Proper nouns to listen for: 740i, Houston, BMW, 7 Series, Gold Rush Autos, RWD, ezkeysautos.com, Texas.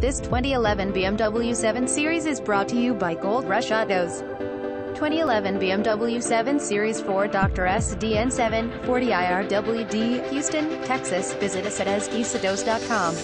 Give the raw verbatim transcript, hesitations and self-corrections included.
This twenty eleven B M W seven series is brought to you by Gold Rush Autos. twenty eleven B M W seven series four door S D N seven forty i R W D, Houston, Texas. Visit us at e z keys autos dot com.